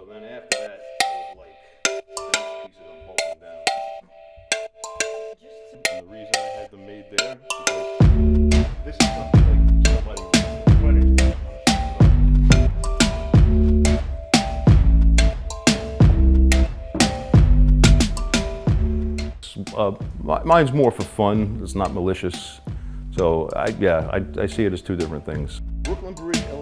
So then after that, I was like, the next pieces I'm bolting down. And the reason I had them made there, because this is something like somebody's wedding down. Mine's more for fun, it's not malicious. So I see it as two different things. Brooklyn Bridge,